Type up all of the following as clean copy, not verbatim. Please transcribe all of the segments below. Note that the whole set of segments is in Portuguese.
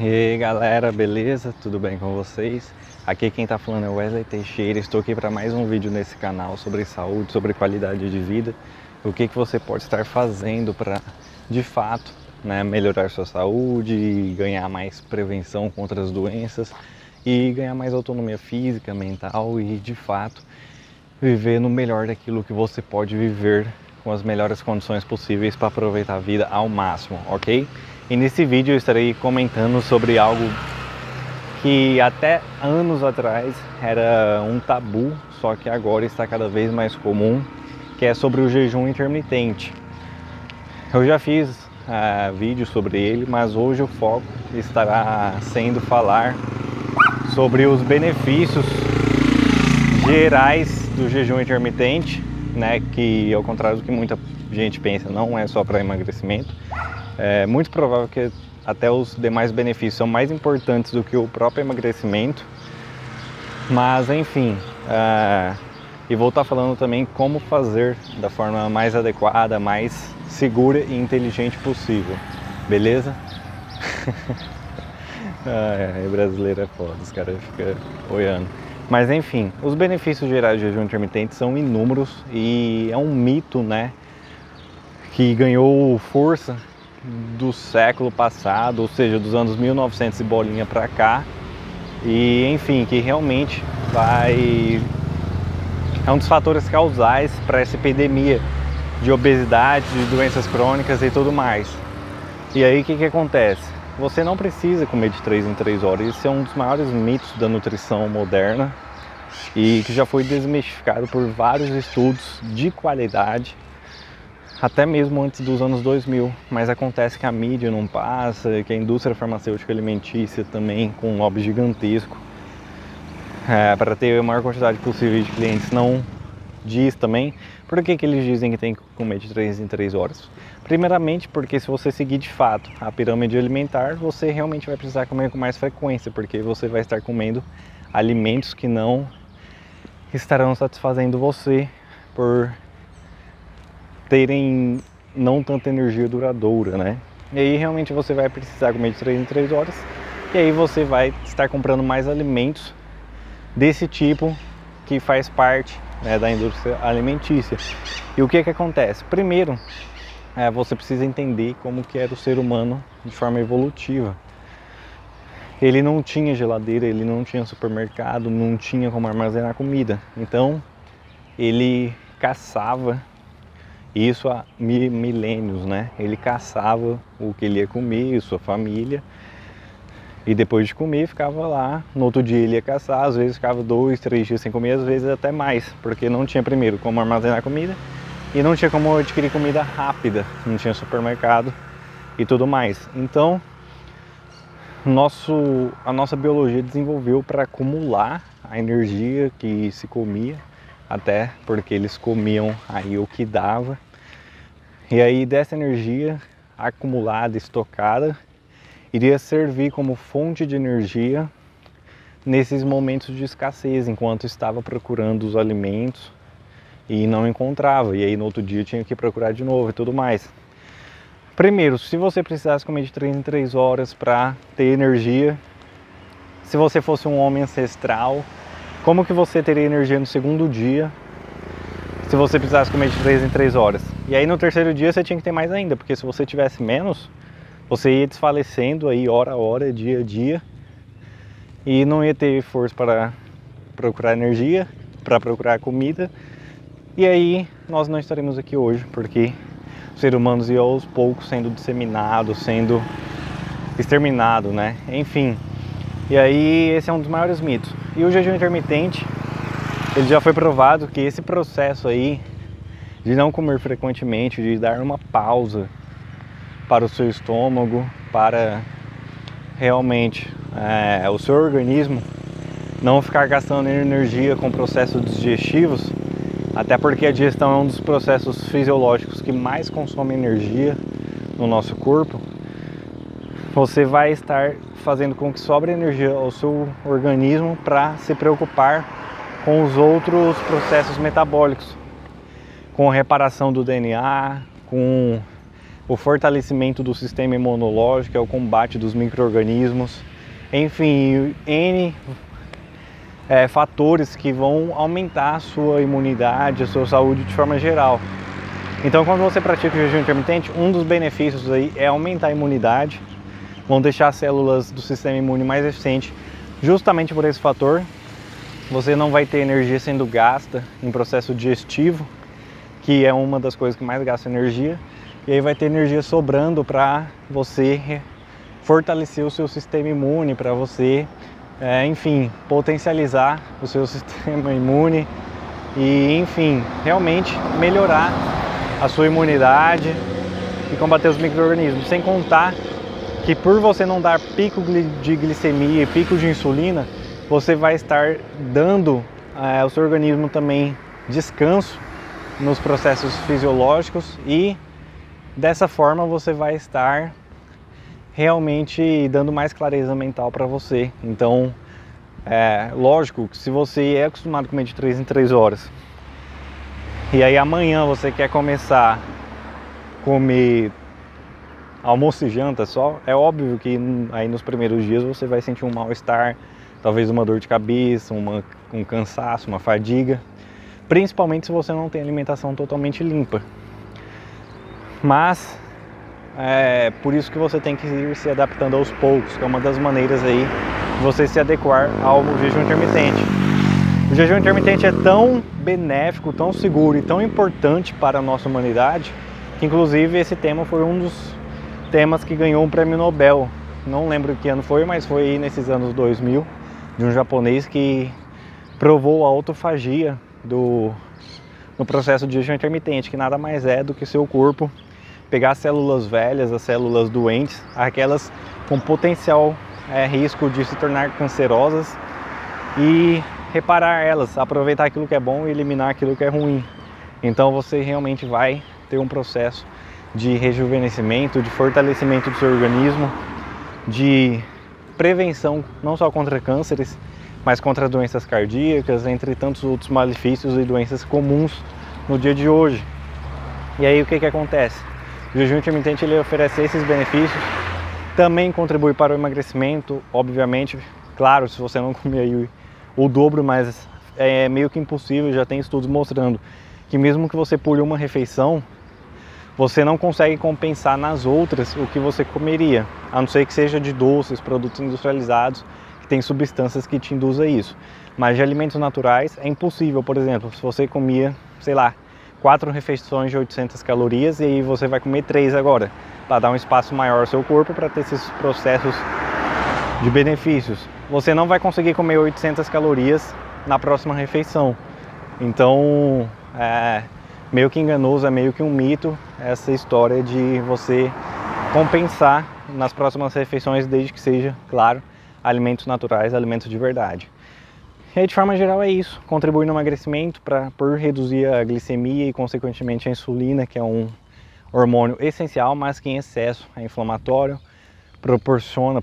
E aí galera, beleza? Tudo bem com vocês? Aqui quem tá falando é Wesley Teixeira, estou aqui para mais um vídeo nesse canal sobre saúde, sobre qualidade de vida, o que você pode estar fazendo para, de fato, né, melhorar sua saúde, ganhar mais prevenção contra as doenças e ganhar mais autonomia física, mental e, de fato, viver no melhor daquilo que você pode viver com as melhores condições possíveis para aproveitar a vida ao máximo, ok? E nesse vídeo eu estarei comentando sobre algo que até anos atrás era um tabu, só que agora está cada vez mais comum, que é sobre o jejum intermitente. Eu já fiz vídeo sobre ele, mas hoje o foco estará sendo falar sobre os benefícios gerais do jejum intermitente, né, que ao contrário do que muita gente pensa, não é só para emagrecimento. É muito provável que até os demais benefícios são mais importantes do que o próprio emagrecimento, mas enfim, e vou estar falando também como fazer da forma mais adequada, mais segura e inteligente possível, beleza? Brasileiro é foda, os caras ficam olhando. Mas enfim, os benefícios gerais do jejum intermitente são inúmeros e é um mito, né, que ganhou força do século passado, ou seja, dos anos 1900 e bolinha pra cá, e enfim, que realmente é um dos fatores causais para essa epidemia de obesidade, de doenças crônicas e tudo mais. E aí o que acontece? Você não precisa comer de 3 em 3 horas, isso é um dos maiores mitos da nutrição moderna e que já foi desmistificado por vários estudos de qualidade, até mesmo antes dos anos 2000, mas acontece que a mídia não passa, que a indústria farmacêutica alimentícia também, com um lobby gigantesco, para ter a maior quantidade possível de clientes, não diz também. Por que eles dizem que tem que comer de 3 em 3 horas? Primeiramente porque se você seguir de fato a pirâmide alimentar, você realmente vai precisar comer com mais frequência, porque você vai estar comendo alimentos que não estarão satisfazendo você por terem não tanta energia duradoura, né? E aí realmente você vai precisar comer de 3 em 3 horas, e aí você vai estar comprando mais alimentos desse tipo que faz parte, né, da indústria alimentícia. E o que que acontece? Primeiro, você precisa entender como que era o ser humano de forma evolutiva. Ele não tinha geladeira, ele não tinha supermercado, não tinha como armazenar comida. Então, ele caçava, isso há milênios, né? Ele caçava o que ele ia comer, sua família, e depois de comer ficava lá. No outro dia ele ia caçar, às vezes ficava 2, 3 dias sem comer, às vezes até mais, porque não tinha primeiro como armazenar comida e não tinha como adquirir comida rápida, não tinha supermercado e tudo mais. Então, a nossa biologia desenvolveu para acumular a energia que se comia, até porque eles comiam aí o que dava, e aí dessa energia acumulada, estocada, iria servir como fonte de energia nesses momentos de escassez, enquanto estava procurando os alimentos e não encontrava, e aí no outro dia tinha que procurar de novo e tudo mais. Primeiro, se você precisasse comer de 3 em 3 horas para ter energia, se você fosse um homem ancestral, como que você teria energia no segundo dia se você precisasse comer de 3 em 3 horas? E aí no terceiro dia você tinha que ter mais ainda, porque se você tivesse menos, você ia desfalecendo aí hora a hora, dia a dia, e não ia ter força para procurar energia, para procurar comida. E aí nós não estaremos aqui hoje, porque os seres humanos iam aos poucos sendo disseminados, sendo exterminados, né? Enfim, e aí esse é um dos maiores mitos. E o jejum intermitente, ele já foi provado que esse processo aí de não comer frequentemente, de dar uma pausa para o seu estômago, para realmente o seu organismo não ficar gastando energia com processos digestivos, até porque a digestão é um dos processos fisiológicos que mais consome energia no nosso corpo, você vai estar fazendo com que sobre energia ao seu organismo para se preocupar com os outros processos metabólicos, com reparação do DNA, com o fortalecimento do sistema imunológico, é o combate dos micro-organismos, enfim, N fatores que vão aumentar a sua imunidade, a sua saúde de forma geral. Então, quando você pratica o jejum intermitente, um dos benefícios aí é aumentar a imunidade, vão deixar as células do sistema imune mais eficiente, justamente por esse fator. Você não vai ter energia sendo gasta em processo digestivo, que é uma das coisas que mais gasta energia, e aí vai ter energia sobrando para você fortalecer o seu sistema imune, para você, enfim, potencializar o seu sistema imune e, enfim, realmente melhorar a sua imunidade e combater os micro-organismos. Sem contar que, por você não dar pico de glicemia e pico de insulina, você vai estar dando ao seu organismo também descanso nos processos fisiológicos e, dessa forma, você vai estar realmente dando mais clareza mental para você. Então, lógico que se você é acostumado a comer de 3 em 3 horas e aí amanhã você quer começar a comer almoço e janta só, é óbvio que aí nos primeiros dias você vai sentir um mal-estar, talvez uma dor de cabeça, um cansaço, uma fadiga, principalmente se você não tem alimentação totalmente limpa. Mas é por isso que você tem que ir se adaptando aos poucos, que é uma das maneiras aí de você se adequar ao jejum intermitente. O jejum intermitente é tão benéfico, tão seguro e tão importante para a nossa humanidade, que inclusive esse tema foi um dos temas que ganhou um prêmio Nobel. Não lembro que ano foi, mas foi nesses anos 2000, de um japonês que provou a autofagia no processo de jejum intermitente, que nada mais é do que seu corpo pegar as células velhas, as células doentes, aquelas com potencial risco de se tornar cancerosas, e reparar elas, aproveitar aquilo que é bom e eliminar aquilo que é ruim. Então você realmente vai ter um processo de rejuvenescimento, de fortalecimento do seu organismo, de prevenção não só contra cânceres, mas contra doenças cardíacas, entre tantos outros malefícios e doenças comuns no dia de hoje. E aí o que acontece? O jejum intermitente, ele oferece esses benefícios, também contribui para o emagrecimento, obviamente, claro, se você não comer aí o dobro, mas é meio que impossível, já tem estudos mostrando que mesmo que você pule uma refeição, você não consegue compensar nas outras o que você comeria, a não ser que seja de doces, produtos industrializados, que tem substâncias que te induzem a isso. Mas de alimentos naturais é impossível. Por exemplo, se você comia, sei lá, 4 refeições de 800 calorias e aí você vai comer 3 agora, para dar um espaço maior ao seu corpo para ter esses processos de benefícios. Você não vai conseguir comer 800 calorias na próxima refeição. Então, meio que enganoso, é meio que um mito essa história de você compensar nas próximas refeições, desde que seja, claro, alimentos naturais, alimentos de verdade. E aí, de forma geral, é isso. Contribui no emagrecimento por reduzir a glicemia e, consequentemente, a insulina, que é um hormônio essencial, mas que em excesso é inflamatório,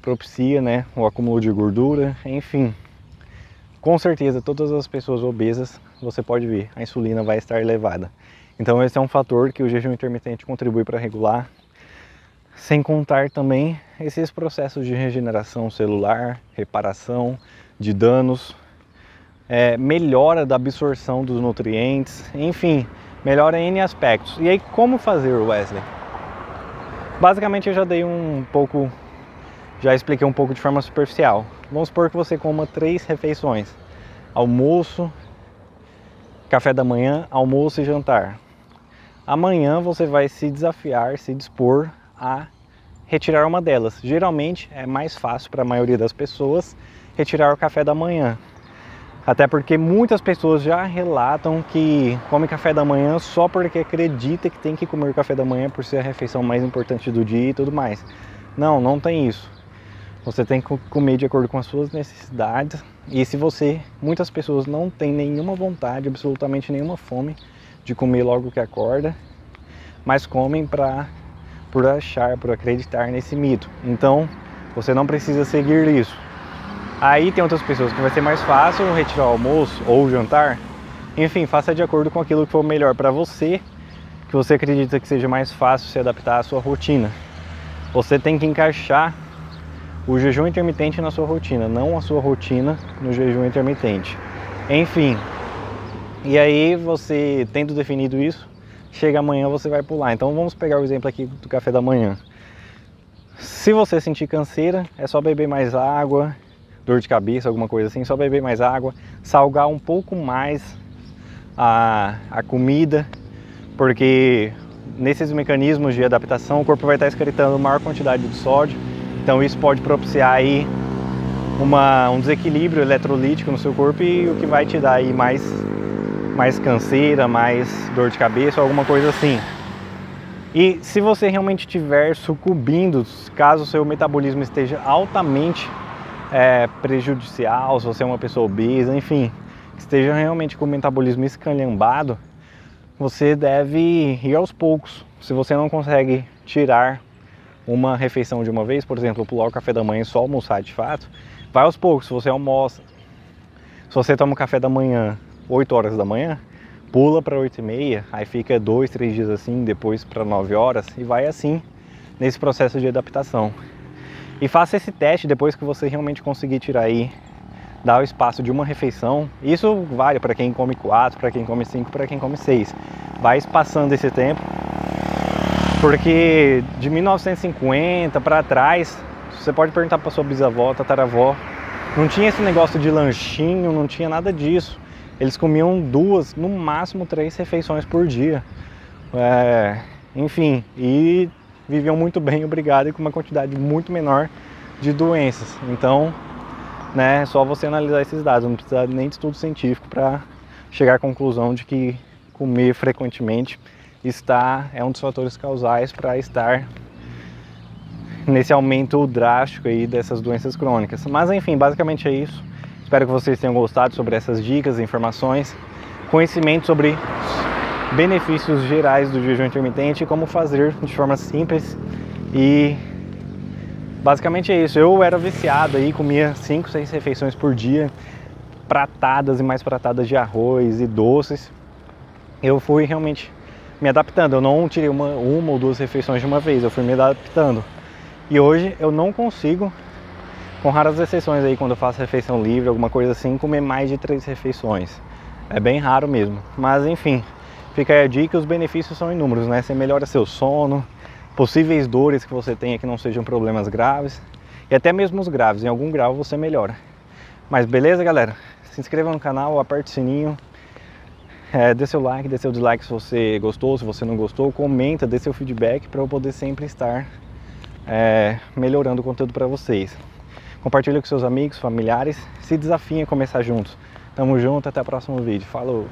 propicia, né, o acúmulo de gordura, enfim. Com certeza, todas as pessoas obesas, você pode ver, a insulina vai estar elevada. Então esse é um fator que o jejum intermitente contribui para regular. Sem contar também esses processos de regeneração celular, reparação de danos, melhora da absorção dos nutrientes, enfim, melhora em N aspectos. E aí, como fazer, Wesley? Basicamente, eu já dei já expliquei um pouco de forma superficial. Vamos supor que você coma 3 refeições: almoço, café da manhã, almoço e jantar. Amanhã você vai se desafiar, se dispor a retirar uma delas. Geralmente é mais fácil para a maioria das pessoas retirar o café da manhã, até porque muitas pessoas já relatam que comem café da manhã só porque acredita que tem que comer o café da manhã por ser a refeição mais importante do dia e tudo mais. Não, não tem isso. Você tem que comer de acordo com as suas necessidades, e se você, muitas pessoas não têm nenhuma vontade, absolutamente nenhuma fome de comer logo que acorda, mas comem por achar, por acreditar nesse mito. Então, você não precisa seguir isso. Aí tem outras pessoas que vai ser mais fácil retirar o almoço ou o jantar. Enfim, faça de acordo com aquilo que for melhor para você que você acredita que seja mais fácil se adaptar à sua rotina. Você tem que encaixar o jejum intermitente na sua rotina, não a sua rotina no jejum intermitente. Enfim, e aí você, tendo definido isso, chega amanhã, você vai pular. Então vamos pegar o exemplo aqui do café da manhã. Se você sentir canseira, é só beber mais água, dor de cabeça, alguma coisa assim, só beber mais água, salgar um pouco mais a comida, porque nesses mecanismos de adaptação o corpo vai estar excretando maior quantidade de sódio, então isso pode propiciar aí um desequilíbrio eletrolítico no seu corpo, e o que vai te dar aí mais canseira, mais dor de cabeça, alguma coisa assim. E se você realmente estiver sucumbindo, caso o seu metabolismo esteja altamente prejudicial, se você é uma pessoa obesa, enfim, que esteja realmente com o metabolismo esculhambado, você deve ir aos poucos. Se você não consegue tirar uma refeição de uma vez, por exemplo, pular o café da manhã e só almoçar de fato, vai aos poucos. Se você almoça, se você toma o café da manhã 8 horas da manhã, pula para 8h30, aí fica 2, 3 dias assim, depois para 9 horas, e vai assim nesse processo de adaptação. E faça esse teste depois que você realmente conseguir tirar aí, dar o espaço de uma refeição. Isso vale para quem come 4, para quem come 5, para quem come 6. Vai espaçando esse tempo, porque de 1950 para trás, você pode perguntar para sua bisavó, tataravó, não tinha esse negócio de lanchinho, não tinha nada disso. Eles comiam 2, no máximo 3 refeições por dia, enfim, e viviam muito bem, obrigado, e com uma quantidade muito menor de doenças. Então, né, é só você analisar esses dados, não precisa nem de estudo científico para chegar à conclusão de que comer frequentemente é um dos fatores causais para estar nesse aumento drástico aí dessas doenças crônicas. Mas enfim, basicamente é isso. Espero que vocês tenham gostado sobre essas dicas, informações, conhecimento sobre benefícios gerais do jejum intermitente e como fazer de forma simples. E basicamente é isso. Eu era viciado aí, comia 5, 6 refeições por dia, pratadas e mais pratadas de arroz e doces. Eu fui realmente me adaptando. Eu não tirei uma ou duas refeições de uma vez, eu fui me adaptando. E hoje eu não consigo, com raras exceções aí, quando eu faço refeição livre, alguma coisa assim, comer mais de 3 refeições. É bem raro mesmo. Mas enfim, fica aí a dica, os benefícios são inúmeros, né? Você melhora seu sono, possíveis dores que você tenha que não sejam problemas graves, e até mesmo os graves, em algum grau você melhora. Mas beleza, galera? Se inscreva no canal, aperte o sininho, dê seu like, dê seu dislike se você gostou, se você não gostou, comenta, dê seu feedback para eu poder sempre estar melhorando o conteúdo para vocês. Compartilha com seus amigos, familiares, se desafiem a começar juntos. Tamo junto, até o próximo vídeo. Falou!